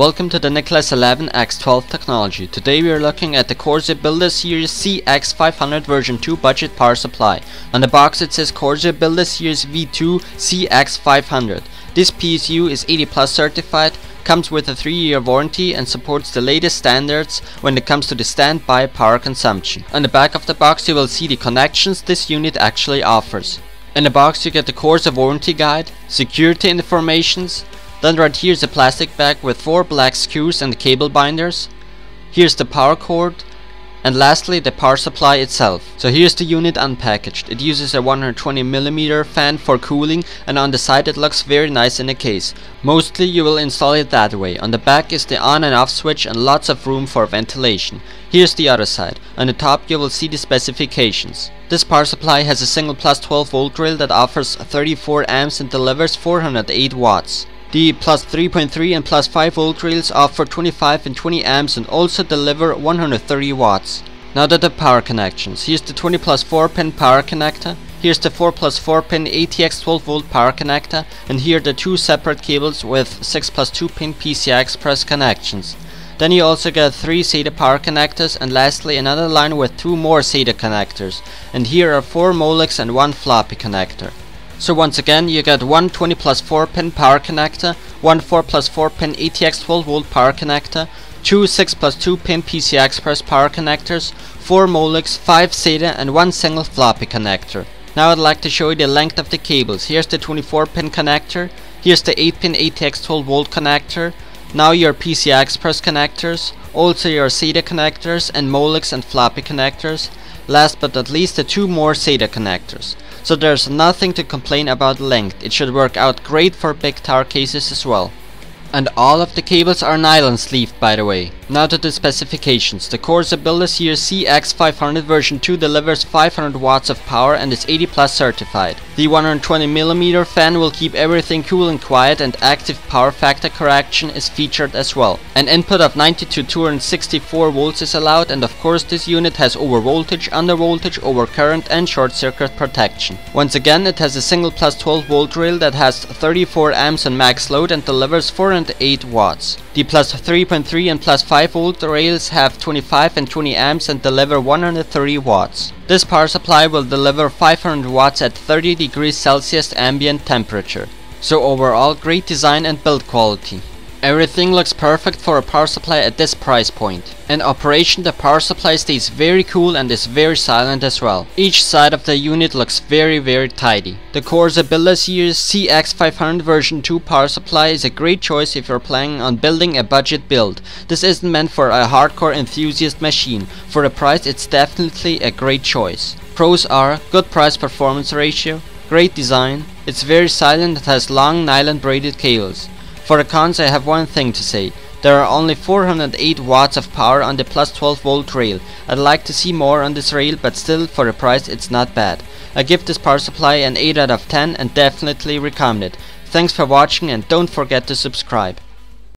Welcome to the Nicolas 11x12 technology. Today we are looking at the Corsair Builder Series CX500 version 2 budget power supply. On the box it says Corsair Builder Series V2 CX500. This PSU is 80+ certified, comes with a 3-year warranty and supports the latest standards when it comes to the standby power consumption. On the back of the box you will see the connections this unit actually offers. In the box you get the Corsair warranty guide, security informations. Then right here is a plastic bag with 4 black screws and the cable binders. Here's the power cord. And lastly the power supply itself. So here's the unit unpackaged. It uses a 120mm fan for cooling, and on the side it looks very nice in a case. Mostly you will install it that way. On the back is the on and off switch and lots of room for ventilation. Here's the other side. On the top you will see the specifications. This power supply has a single plus 12V rail that offers 34 amps and delivers 408 watts. The plus 3.3 and plus 5V rails offer 25 and 20 amps and also deliver 130 watts. Now to the power connections. Here's the 20+4-pin power connector. Here's the 4+4-pin ATX 12V power connector. And here are the 2 separate cables with 6+2-pin PCI Express connections. Then you also get 3 SATA power connectors, and lastly another line with 2 more SATA connectors. And here are 4 Molex and 1 floppy connector. So once again you get one 20+4-pin power connector, one 4+4-pin ATX 12V power connector, two 6+2-pin PCI Express power connectors, 4 Molex, 5 SATA and 1 single floppy connector. Now I'd like to show you the length of the cables. Here's the 24-pin connector, here's the 8-pin ATX 12V connector, now your PCI Express connectors, also your SATA connectors and Molex and floppy connectors. Last but not least the 2 more SATA connectors. So there's nothing to complain about length. It should work out great for big tower cases as well. And all of the cables are nylon sleeved, by the way. Now to the specifications. The Corsair Builder Series CX500 version 2 delivers 500 watts of power and is 80+ certified. The 120mm fan will keep everything cool and quiet, and active power factor correction is featured as well. An input of 90 to 264 volts is allowed, and of course this unit has overvoltage, undervoltage, overcurrent and short circuit protection. Once again it has a single plus 12V rail that has 34 amps on max load and delivers 408 watts. The plus 3.3 and plus 5V rails have 25 and 20 amps and deliver 130 watts. This power supply will deliver 500 watts at 30 degrees Celsius ambient temperature. So overall great design and build quality. Everything looks perfect for a power supply at this price point. In operation the power supply stays very cool and is very silent as well. Each side of the unit looks very tidy. The Corsair Builder Series CX500 version 2 power supply is a great choice if you're planning on building a budget build. This isn't meant for a hardcore enthusiast machine. For the price it's definitely a great choice. Pros are good price performance ratio, great design, it's very silent and has long nylon braided cables. For the cons I have one thing to say. There are only 408 watts of power on the plus 12V rail. I'd like to see more on this rail, but still for the price it's not bad. I give this power supply an 8 out of 10 and definitely recommend it. Thanks for watching and don't forget to subscribe.